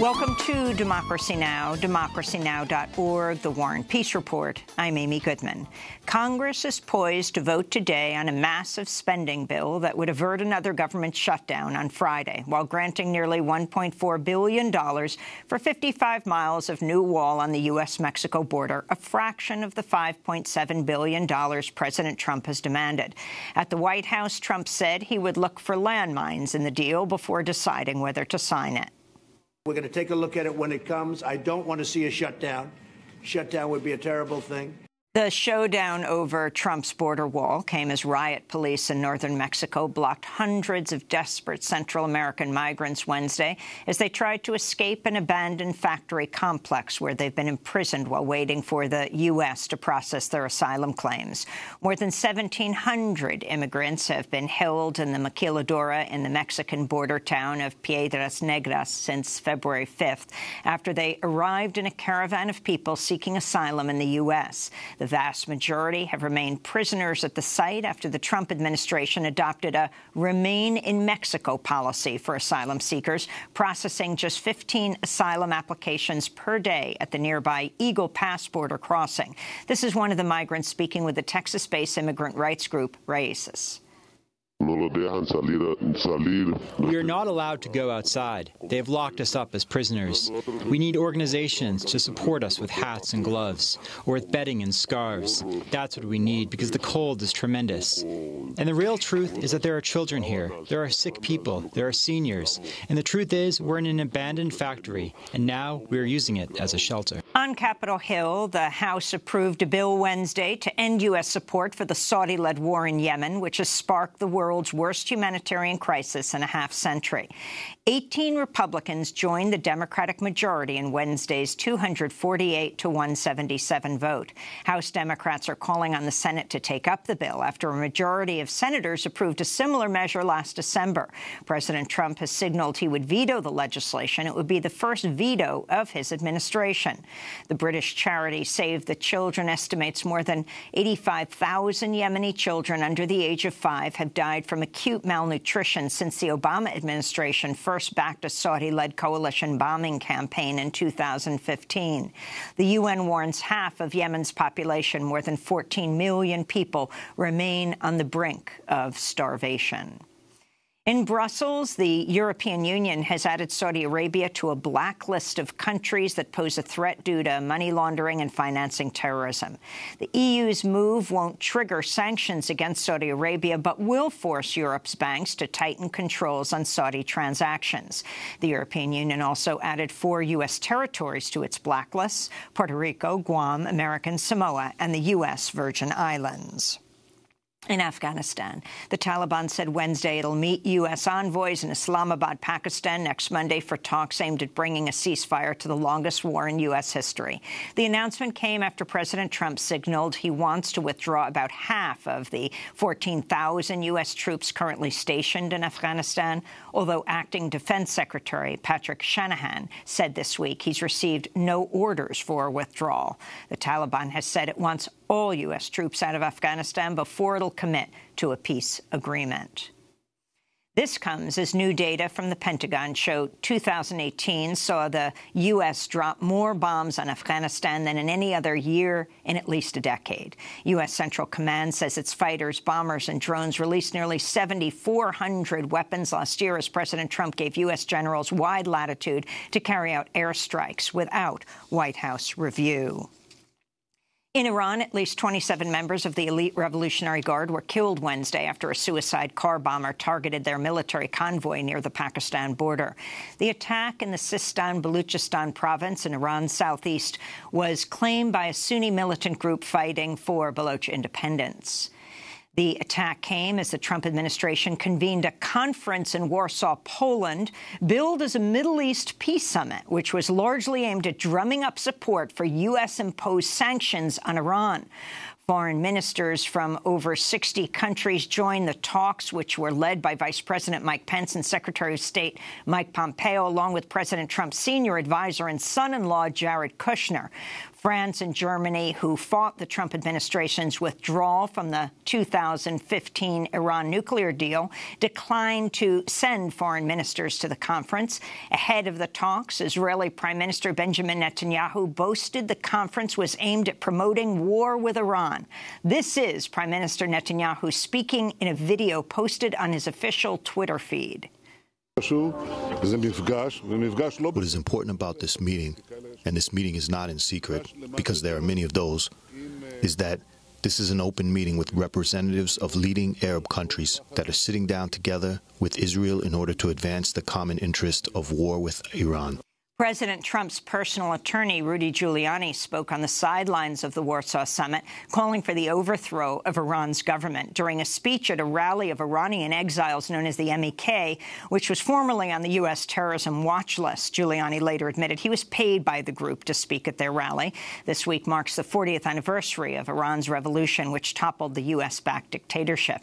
Welcome to Democracy Now!, democracynow.org, The War and Peace Report. I'm Amy Goodman. Congress is poised to vote today on a massive spending bill that would avert another government shutdown on Friday, while granting nearly $1.4 billion for 55 miles of new wall on the U.S.-Mexico border, a fraction of the $5.7 billion President Trump has demanded. At the White House, Trump said he would look for landmines in the deal before deciding whether to sign it. We're going to take a look at it when it comes. I don't want to see a shutdown. Shutdown would be a terrible thing. The showdown over Trump's border wall came as riot police in northern Mexico blocked hundreds of desperate Central American migrants Wednesday as they tried to escape an abandoned factory complex where they've been imprisoned while waiting for the U.S. to process their asylum claims. More than 1,700 immigrants have been held in the maquiladora in the Mexican border town of Piedras Negras since February 5th, after they arrived in a caravan of people seeking asylum in the U.S. The vast majority have remained prisoners at the site after the Trump administration adopted a Remain in Mexico policy for asylum seekers, processing just 15 asylum applications per day at the nearby Eagle Pass border crossing. This is one of the migrants speaking with the Texas-based immigrant rights group RAICES. We are not allowed to go outside. They have locked us up as prisoners. We need organizations to support us with hats and gloves, or with bedding and scarves. That's what we need, because the cold is tremendous. And the real truth is that there are children here, there are sick people, there are seniors. And the truth is, we're in an abandoned factory, and now we are using it as a shelter. On Capitol Hill, the House approved a bill Wednesday to end U.S. support for the Saudi-led war in Yemen, which has sparked the world's worst humanitarian crisis in a half-century. 18 Republicans joined the Democratic majority in Wednesday's 248 to 177 vote. House Democrats are calling on the Senate to take up the bill after a majority of senators approved a similar measure last December. President Trump has signaled he would veto the legislation. It would be the first veto of his administration. The British charity Save the Children estimates more than 85,000 Yemeni children under the age of 5 have died from acute malnutrition since the Obama administration first backed a Saudi-led coalition bombing campaign in 2015. The UN warns half of Yemen's population, more than 14 million people, remain on the brink of starvation. In Brussels, the European Union has added Saudi Arabia to a blacklist of countries that pose a threat due to money laundering and financing terrorism. The EU's move won't trigger sanctions against Saudi Arabia, but will force Europe's banks to tighten controls on Saudi transactions. The European Union also added 4 U.S. territories to its blacklists: Puerto Rico, Guam, American Samoa, and the U.S. Virgin Islands. In Afghanistan, the Taliban said Wednesday it'll meet U.S. envoys in Islamabad, Pakistan, next Monday for talks aimed at bringing a ceasefire to the longest war in U.S. history. The announcement came after President Trump signaled he wants to withdraw about half of the 14,000 U.S. troops currently stationed in Afghanistan, although acting Defense Secretary Patrick Shanahan said this week he's received no orders for withdrawal. The Taliban has said it wants all U.S. troops out of Afghanistan before it'll commit to a peace agreement. This comes as new data from the Pentagon show 2018 saw the U.S. drop more bombs on Afghanistan than in any other year in at least a decade. U.S. Central Command says its fighters, bombers and drones released nearly 7,400 weapons last year as President Trump gave U.S. generals wide latitude to carry out airstrikes without White House review. In Iran, at least 27 members of the elite Revolutionary Guard were killed Wednesday after a suicide car bomber targeted their military convoy near the Pakistan border. The attack in the Sistan-Baluchistan province in Iran's southeast was claimed by a Sunni militant group fighting for Baloch independence. The attack came as the Trump administration convened a conference in Warsaw, Poland, billed as a Middle East peace summit, which was largely aimed at drumming up support for U.S.-imposed sanctions on Iran. Foreign ministers from over 60 countries joined the talks, which were led by Vice President Mike Pence and Secretary of State Mike Pompeo, along with President Trump's senior advisor and son-in-law Jared Kushner. France and Germany, who fought the Trump administration's withdrawal from the 2015 Iran nuclear deal, declined to send foreign ministers to the conference. Ahead of the talks, Israeli Prime Minister Benjamin Netanyahu boasted the conference was aimed at promoting war with Iran. This is Prime Minister Netanyahu speaking in a video posted on his official Twitter feed. What is important about this meeting, and this meeting is not in secret, because there are many of those, is that this is an open meeting with representatives of leading Arab countries that are sitting down together with Israel in order to advance the common interest of war with Iran. President Trump's personal attorney, Rudy Giuliani, spoke on the sidelines of the Warsaw Summit, calling for the overthrow of Iran's government. During a speech at a rally of Iranian exiles known as the MEK, which was formerly on the U.S. terrorism watch list, Giuliani later admitted he was paid by the group to speak at their rally. This week marks the 40th anniversary of Iran's revolution, which toppled the U.S.-backed dictatorship.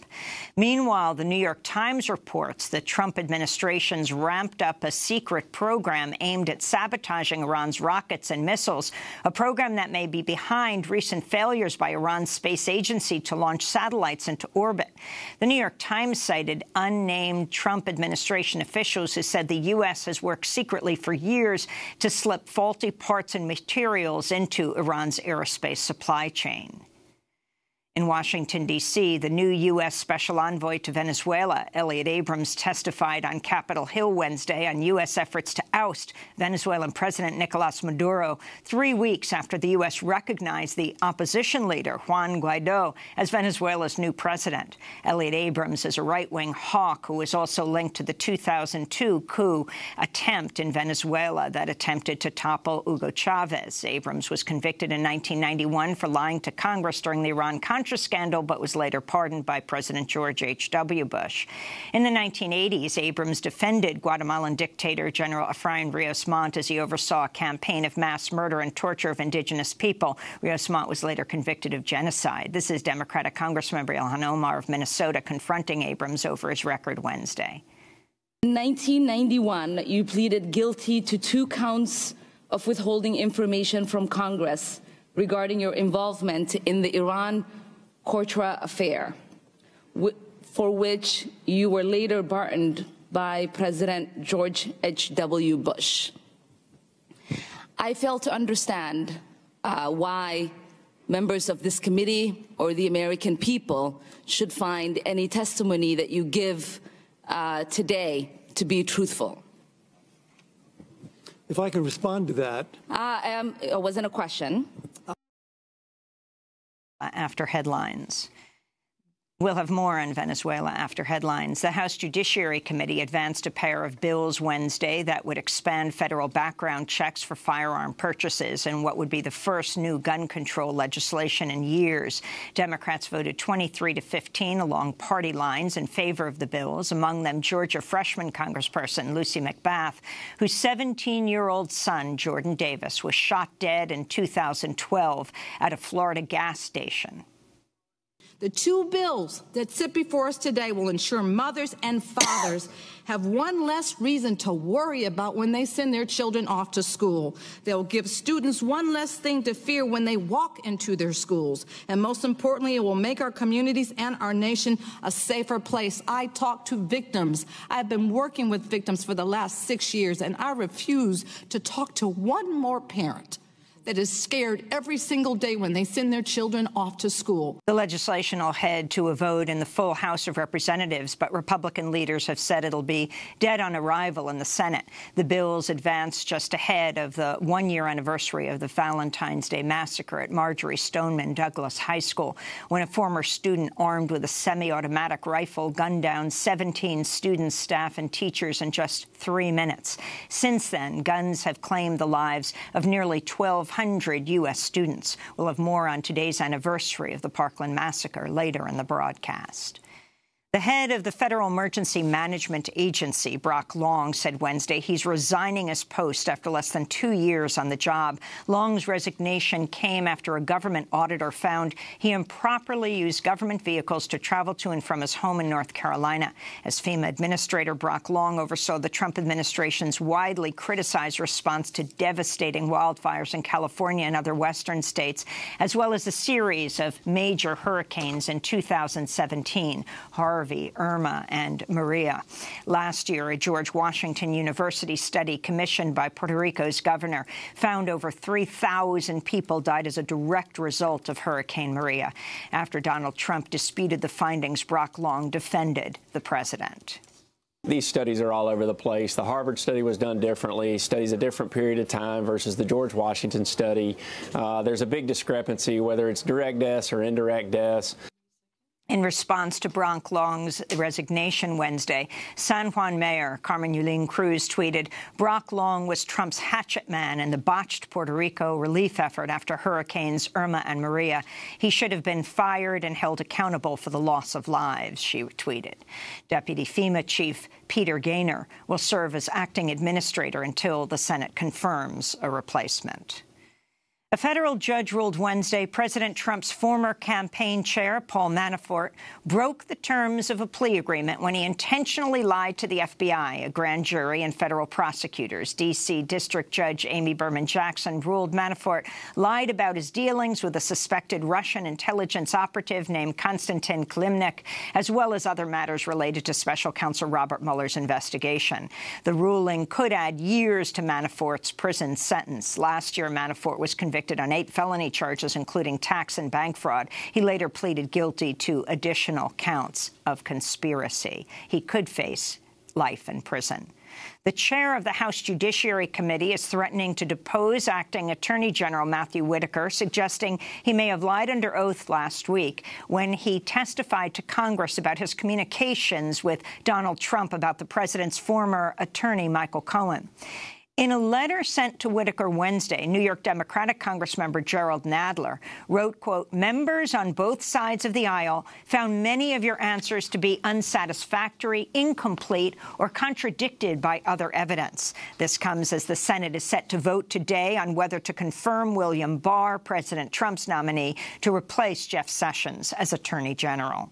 Meanwhile, The New York Times reports the Trump administration's ramped up a secret program aimed at sabotaging Iran's rockets and missiles, a program that may be behind recent failures by Iran's space agency to launch satellites into orbit. The New York Times cited unnamed Trump administration officials who said the U.S. has worked secretly for years to slip faulty parts and materials into Iran's aerospace supply chain. In Washington, D.C., the new U.S. Special Envoy to Venezuela, Elliott Abrams, testified on Capitol Hill Wednesday on U.S. efforts to oust Venezuelan President Nicolas Maduro, 3 weeks after the U.S. recognized the opposition leader, Juan Guaido, as Venezuela's new president. Elliott Abrams is a right-wing hawk who is also linked to the 2002 coup attempt in Venezuela that attempted to topple Hugo Chavez. Abrams was convicted in 1991 for lying to Congress during the Iran-Contra scandal, but was later pardoned by President George H.W. Bush. In the 1980s, Abrams defended Guatemalan dictator General Efrain Rios Montt as he oversaw a campaign of mass murder and torture of indigenous people. Rios Montt was later convicted of genocide. This is Democratic Congressmember Ilhan Omar of Minnesota confronting Abrams over his record Wednesday. In 1991, you pleaded guilty to 2 counts of withholding information from Congress regarding your involvement in the Iran-Contra affair, for which you were later pardoned by President George H.W. Bush. I fail to understand why members of this committee or the American people should find any testimony that you give today to be truthful. If I can respond to that. It wasn't a question. After headlines. We'll have more on Venezuela after headlines. The House Judiciary Committee advanced a pair of bills Wednesday that would expand federal background checks for firearm purchases in what would be the first new gun control legislation in years. Democrats voted 23-15 along party lines in favor of the bills, among them Georgia freshman Congressperson Lucy McBath, whose 17-year-old son, Jordan Davis, was shot dead in 2012 at a Florida gas station. The 2 bills that sit before us today will ensure mothers and fathers have one less reason to worry about when they send their children off to school. They'll give students one less thing to fear when they walk into their schools. And most importantly, it will make our communities and our nation a safer place. I talk to victims. I've been working with victims for the last 6 years, and I refuse to talk to one more parent that is scared every single day when they send their children off to school. The legislation will head to a vote in the full House of Representatives, but Republican leaders have said it'll be dead on arrival in the Senate. The bills advanced just ahead of the one-year anniversary of the Valentine's Day massacre at Marjory Stoneman Douglas High School, when a former student armed with a semi-automatic rifle gunned down 17 students, staff and teachers in just 3 minutes. Since then, guns have claimed the lives of nearly 1,200 U.S. students. We'll have more on today's anniversary of the Parkland massacre later in the broadcast. The head of the Federal Emergency Management Agency, Brock Long, said Wednesday he's resigning his post after less than 2 years on the job. Long's resignation came after a government auditor found he improperly used government vehicles to travel to and from his home in North Carolina. As FEMA Administrator, Brock Long oversaw the Trump administration's widely criticized response to devastating wildfires in California and other western states, as well as a series of major hurricanes in 2017. Harvey, Irma and Maria. Last year, a George Washington University study commissioned by Puerto Rico's governor found over 3,000 people died as a direct result of Hurricane Maria. After Donald Trump disputed the findings, Brock Long defended the president. These studies are all over the place. The Harvard study was done differently, studies a different period of time versus the George Washington study. There's a big discrepancy, whether it's direct deaths or indirect deaths. In response to Brock Long's resignation Wednesday, San Juan Mayor Carmen Yulín Cruz tweeted, "Brock Long was Trump's hatchet man in the botched Puerto Rico relief effort after Hurricanes Irma and Maria. He should have been fired and held accountable for the loss of lives," she tweeted. Deputy FEMA Chief Peter Gaynor will serve as acting administrator until the Senate confirms a replacement. A federal judge ruled Wednesday President Trump's former campaign chair, Paul Manafort, broke the terms of a plea agreement when he intentionally lied to the FBI, a grand jury, and federal prosecutors. D.C. District Judge Amy Berman Jackson ruled Manafort lied about his dealings with a suspected Russian intelligence operative named Konstantin Kilimnik, as well as other matters related to Special Counsel Robert Mueller's investigation. The ruling could add years to Manafort's prison sentence. Last year, Manafort was convicted on 8 felony charges, including tax and bank fraud. He later pleaded guilty to additional counts of conspiracy. He could face life in prison. The chair of the House Judiciary Committee is threatening to depose Acting Attorney General Matthew Whitaker, suggesting he may have lied under oath last week when he testified to Congress about his communications with Donald Trump about the president's former attorney, Michael Cohen. In a letter sent to Whitaker Wednesday, New York Democratic Congressmember Gerald Nadler wrote, quote, "Members on both sides of the aisle found many of your answers to be unsatisfactory, incomplete or contradicted by other evidence. This comes as the Senate is set to vote today on whether to confirm William Barr, President Trump's nominee, to replace Jeff Sessions as Attorney General."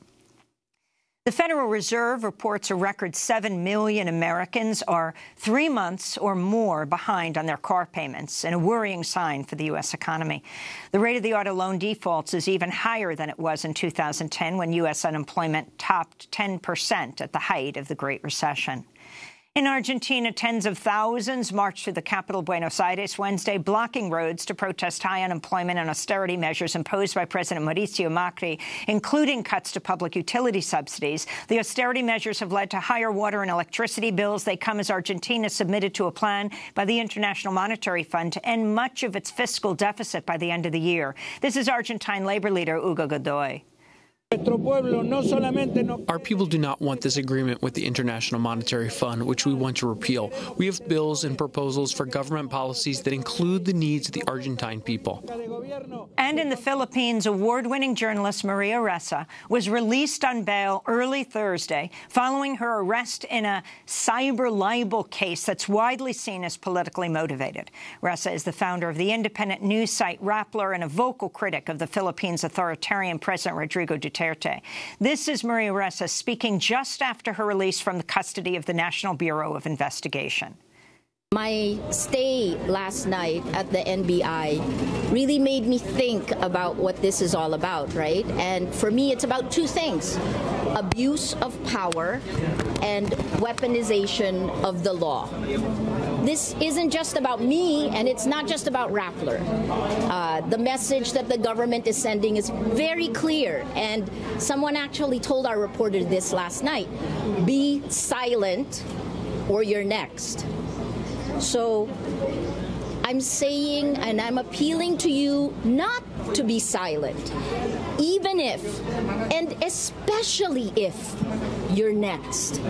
The Federal Reserve reports a record 7 million Americans are 3 months or more behind on their car payments, and a worrying sign for the U.S. economy. The rate of the auto loan defaults is even higher than it was in 2010, when U.S. unemployment topped 10% at the height of the Great Recession. In Argentina, tens of thousands marched through the capital, Buenos Aires, Wednesday, blocking roads to protest high unemployment and austerity measures imposed by President Mauricio Macri, including cuts to public utility subsidies. The austerity measures have led to higher water and electricity bills. They come as Argentina submitted to a plan by the International Monetary Fund to end much of its fiscal deficit by the end of the year. This is Argentine labor leader Hugo Godoy. "Our people do not want this agreement with the International Monetary Fund, which we want to repeal. We have bills and proposals for government policies that include the needs of the Argentine people." And in the Philippines, award-winning journalist Maria Ressa was released on bail early Thursday following her arrest in a cyber libel case that's widely seen as politically motivated. Ressa is the founder of the independent news site Rappler and a vocal critic of the Philippines' authoritarian President Rodrigo Duterte. This is Maria Ressa speaking just after her release from the custody of the National Bureau of Investigation. "My stay last night at the NBI really made me think about what this is all about, right? And for me, it's about two things: abuse of power and weaponization of the law. This isn't just about me, and it's not just about Rappler. The message that the government is sending is very clear, and someone actually told our reporter this last night: be silent or you're next. So I'm saying and I'm appealing to you not to be silent, even if, and especially if, you're next."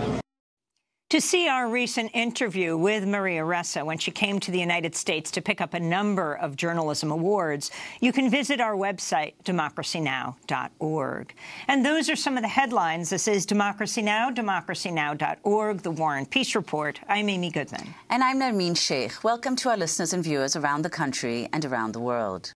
To see our recent interview with Maria Ressa when she came to the United States to pick up a number of journalism awards, you can visit our website, democracynow.org. And those are some of the headlines. This is Democracy Now!, democracynow.org, The War and Peace Report. I'm Amy Goodman. And I'm Narmeen Sheikh. Welcome to our listeners and viewers around the country and around the world.